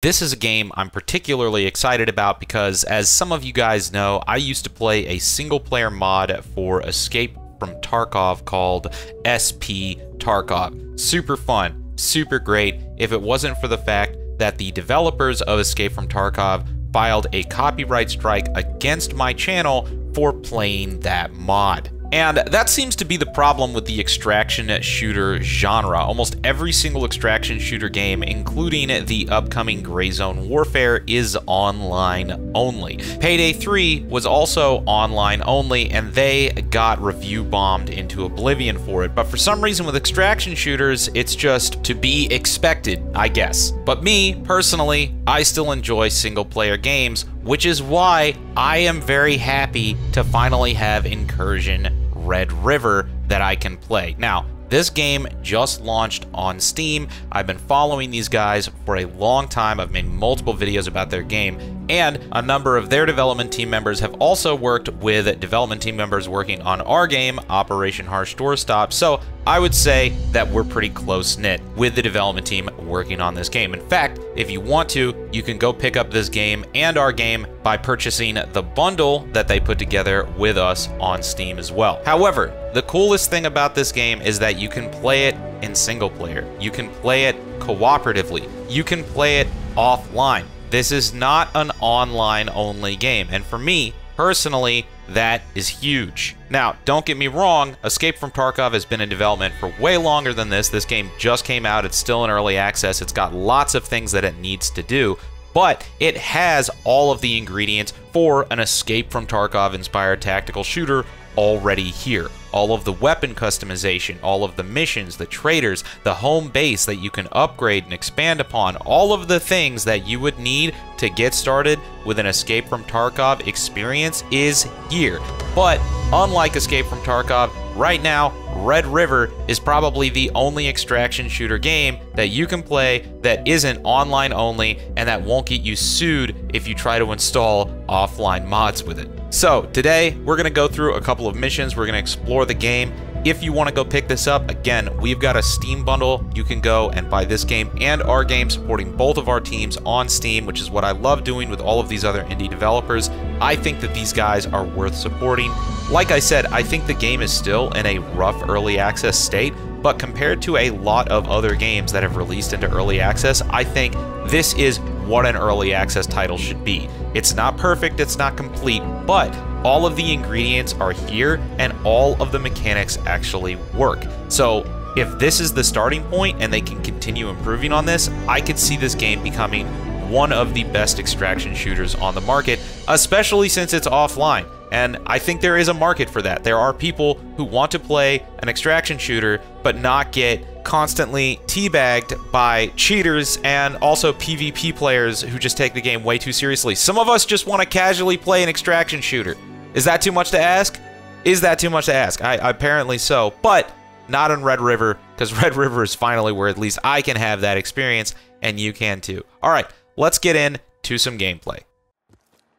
This is a game I'm particularly excited about because, as some of you guys know, I used to play a single-player mod for Escape from Tarkov called SP Tarkov. Super fun, super great, if it wasn't for the fact that the developers of Escape from Tarkov filed a copyright strike against my channel for playing that mod. And that seems to be the problem with the extraction shooter genre. Almost every single extraction shooter game, including the upcoming Grey Zone Warfare, is online only. Payday 3 was also online only, and they got review bombed into oblivion for it. But for some reason with extraction shooters, it's just to be expected, I guess. But me, personally, I still enjoy single-player games, which is why I am very happy to finally have Incursion Red River that I can play. Now, this game just launched on Steam. I've been following these guys for a long time. I've made multiple videos about their game, and a number of their development team members have also worked with development team members working on our game, Operation Harsh Doorstop, so I would say that we're pretty close-knit with the development team working on this game. In fact, if you want to, you can go pick up this game and our game by purchasing the bundle that they put together with us on Steam as well. However, the coolest thing about this game is that you can play it in single player. You can play it cooperatively. You can play it offline. This is not an online only game. And for me personally, that is huge. Now, don't get me wrong, Escape from Tarkov has been in development for way longer than this. This game just came out. It's still in early access. It's got lots of things that it needs to do, but it has all of the ingredients for an Escape from Tarkov-inspired tactical shooter already here. All of the weapon customization, all of the missions, the traders, the home base that you can upgrade and expand upon, all of the things that you would need to get started with an Escape from Tarkov experience is here. But unlike Escape from Tarkov, right now, Red River is probably the only extraction shooter game that you can play that isn't online only and that won't get you sued if you try to install offline mods with it. So today, we're going to go through a couple of missions. We're going to explore the game. If you want to go pick this up, again, we've got a Steam bundle. You can go and buy this game and our game, supporting both of our teams on Steam, which is what I love doing with all of these other indie developers. I think that these guys are worth supporting. Like I said, I think the game is still in a rough early access state, but compared to a lot of other games that have released into early access, I think this is what an early access title should be. It's not perfect, it's not complete, but all of the ingredients are here and all of the mechanics actually work. So if this is the starting point and they can continue improving on this, I could see this game becoming one of the best extraction shooters on the market, especially since it's offline. And I think there is a market for that. There are people who want to play an extraction shooter but not get constantly teabagged by cheaters and also PvP players who just take the game way too seriously. Some of us just want to casually play an extraction shooter. Is that too much to ask? Is that too much to ask? Apparently so, but not on Red River, because Red River is finally where at least I can have that experience, and you can too. All right, let's get into some gameplay.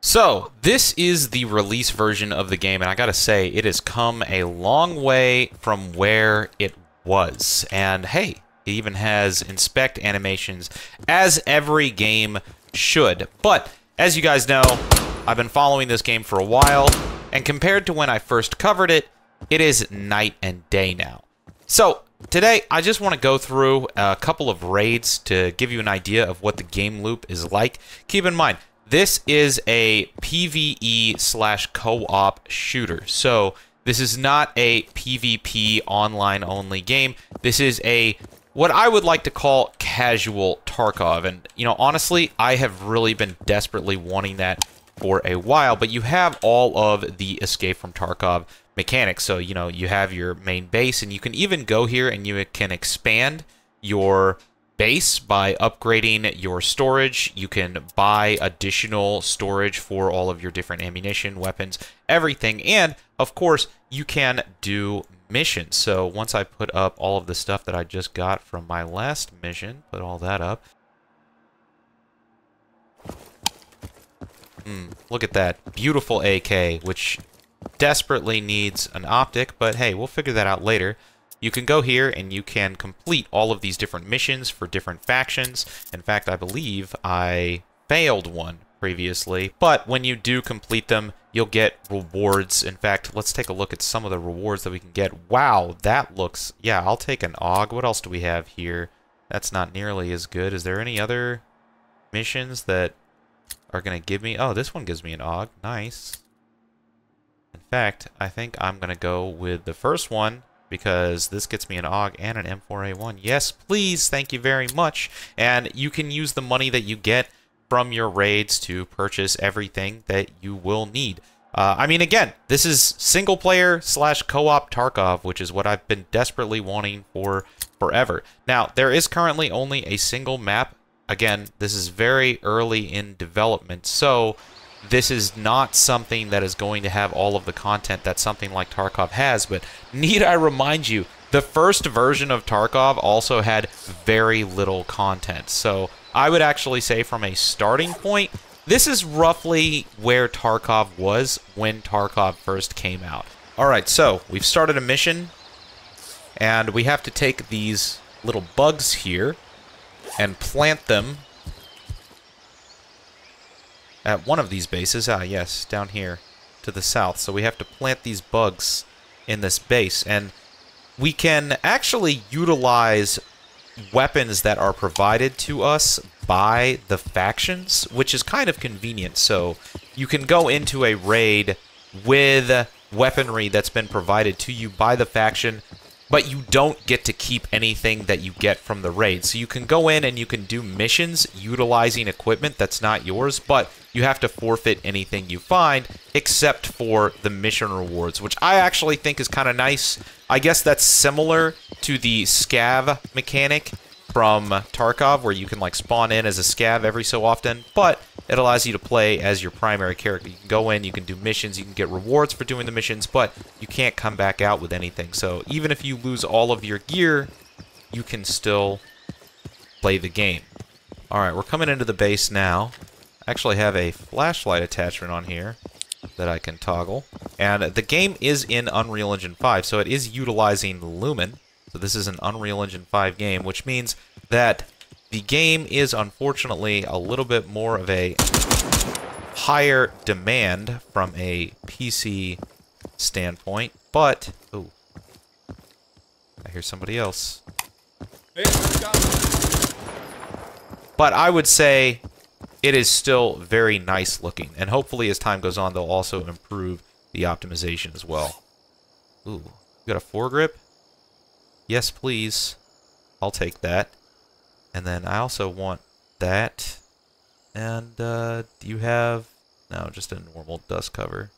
So, this is the release version of the game, and I gotta say, it has come a long way from where it was. And hey, it even has inspect animations, as every game should. But, as you guys know, I've been following this game for a while, and compared to when I first covered it, it is night and day now. So, today, I just want to go through a couple of raids to give you an idea of what the game loop is like. Keep in mind, this is a PvE/co-op shooter, so this is not a PvP online-only game. This is a, what I would like to call, casual Tarkov, and, you know, honestly, I have really been desperately wanting that for a while, but you have all of the Escape from Tarkov mechanics, so, you know, you have your main base, and you can even go here and you can expand your base by upgrading your storage. You can buy additional storage for all of your different ammunition, weapons, everything. And of course, you can do missions. So once I put up all of the stuff that I just got from my last mission, put all that up. Look at that beautiful AK, which desperately needs an optic, but hey, we'll figure that out later. you can go here and you can complete all of these different missions for different factions. In fact, I believe I failed one previously, but when you do complete them, you'll get rewards. In fact, let's take a look at some of the rewards that we can get. Wow, that looks, yeah, I'll take an AUG. What else do we have here? That's not nearly as good. Is there any other missions that are going to give me? Oh, this one gives me an AUG. Nice. In fact, I think I'm going to go with the first one, because this gets me an AUG and an M4A1. Yes, please. Thank you very much. And you can use the money that you get from your raids to purchase everything that you will need. I mean, again, this is single player slash co-op Tarkov, which is what I've been desperately wanting for forever. Now, there is currently only a single map. Again, this is very early in development, so this is not something that is going to have all of the content that something like Tarkov has, but need I remind you, the first version of Tarkov also had very little content. So I would actually say from a starting point, this is roughly where Tarkov was when Tarkov first came out. All right, so we've started a mission, and we have to take these little bugs here and plant them at one of these bases. Ah, yes, down here to the south. So we have to plant these bugs in this base, and we can actually utilize weapons that are provided to us by the factions, which is kind of convenient. So you can go into a raid with weaponry that's been provided to you by the faction, but you don't get to keep anything that you get from the raid. So you can go in and you can do missions utilizing equipment that's not yours, but you have to forfeit anything you find except for the mission rewards, which I actually think is kind of nice. I guess that's similar to the scav mechanic from Tarkov, where you can like spawn in as a scav every so often, but it allows you to play as your primary character. You can go in, you can do missions, you can get rewards for doing the missions, but you can't come back out with anything. So even if you lose all of your gear, you can still play the game. All right, we're coming into the base now. I actually have a flashlight attachment on here that I can toggle. And the game is in Unreal Engine 5, so it is utilizing Lumen. So this is an Unreal Engine 5 game, which means that the game is unfortunately a little bit more of a higher demand from a PC standpoint, but oh, I hear somebody else. But I would say it is still very nice looking, and hopefully as time goes on, they'll also improve the optimization as well. Ooh, you got a foregrip? Yes, please. I'll take that. And then I also want that. And do you have... No, just a normal dust cover.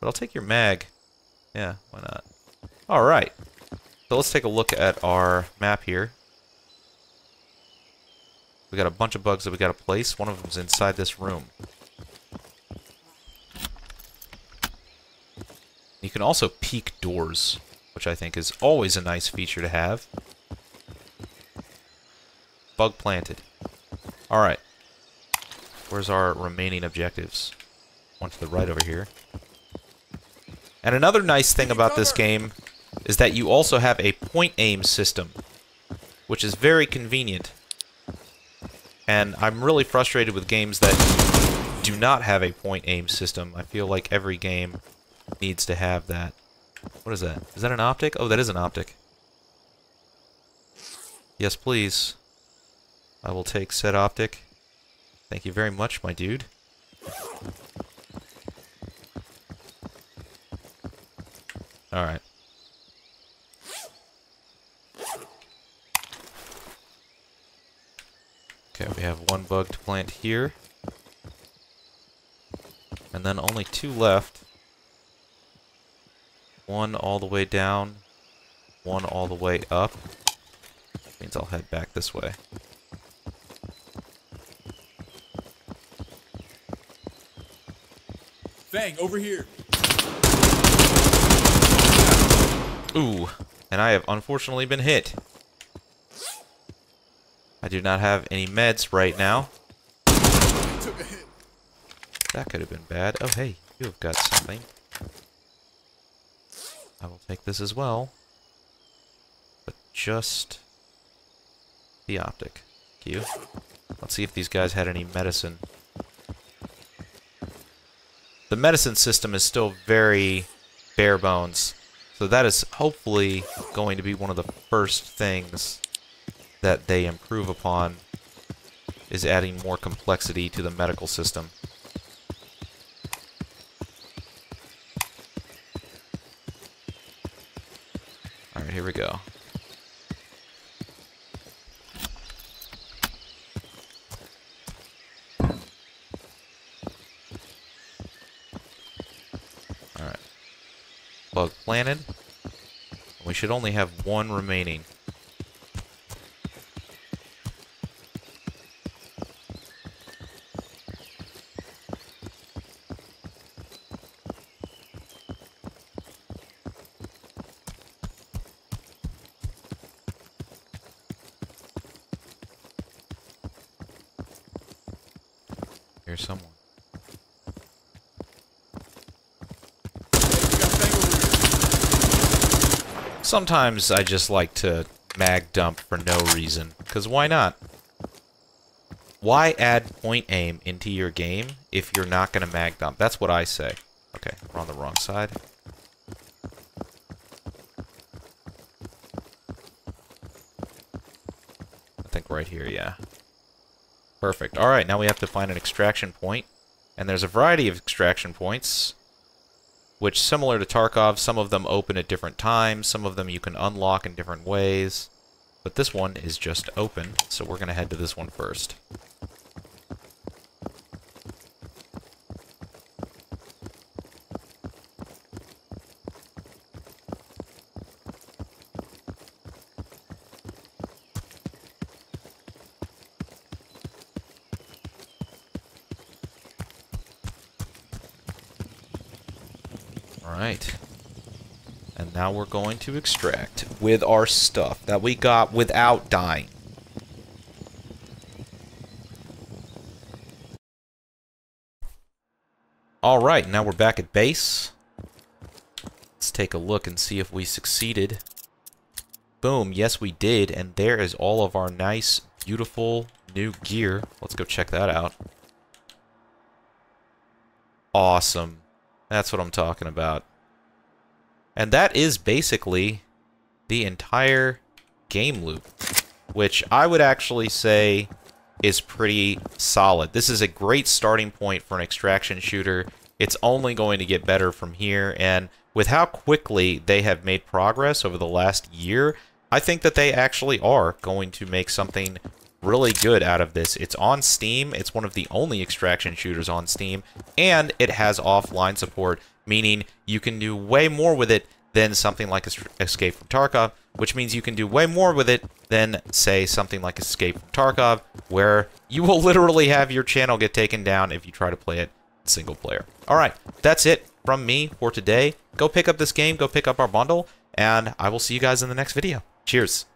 But I'll take your mag. Yeah, why not? All right. So let's take a look at our map here. We got a bunch of bugs that we got to place. One of them's inside this room. You can also peek doors, which I think is always a nice feature to have. Bug planted. Alright. Where's our remaining objectives? One to the right over here. And another nice thing about this game is that you also have a point aim system, which is very convenient. And I'm really frustrated with games that do not have a point aim system. I feel like every game needs to have that. What is that? Is that an optic? Oh, that is an optic. Yes, please. I will take said optic. Thank you very much, my dude. Alright. Okay, we have one bug to plant here. And then only two left. One all the way down. One all the way up. Means I'll head back this way. Bang, over here. Ooh, and I have unfortunately been hit. I do not have any meds right now. That could have been bad. Oh, hey, you have got something. I will take this as well. just the optic. Q. Let's see if these guys had any medicine. The medicine system is still very bare bones, so that is hopefully going to be one of the first things that they improve upon, is adding more complexity to the medical system. Alright, here we go. Alright. Plug planted. We should only have one remaining. Here's someone. Sometimes I just like to mag dump for no reason, because why not? Why add point aim into your game if you're not going to mag dump? That's what I say. Okay, we're on the wrong side. I think right here, yeah. Perfect. Alright, now we have to find an extraction point. And there's a variety of extraction points, which, similar to Tarkov, some of them open at different times, some of them you can unlock in different ways. But this one is just open, so we're going to head to this one first. Alright, and now we're going to extract with our stuff that we got without dying. Alright, now we're back at base. Let's take a look and see if we succeeded. Boom, yes we did, and there is all of our nice, beautiful new gear. Let's go check that out. Awesome. That's what I'm talking about. And that is basically the entire game loop, which I would actually say is pretty solid. This is a great starting point for an extraction shooter. It's only going to get better from here, and with how quickly they have made progress over the last year, I think that they actually are going to make something really good out of this. It's on Steam. It's one of the only extraction shooters on Steam, and it has offline support, meaning you can do way more with it than something like Escape from Tarkov, which means you can do way more with it than, say, something like Escape from Tarkov, where you will literally have your channel get taken down if you try to play it single player. All right, that's it from me for today. Go pick up this game, go pick up our bundle, and I will see you guys in the next video. Cheers.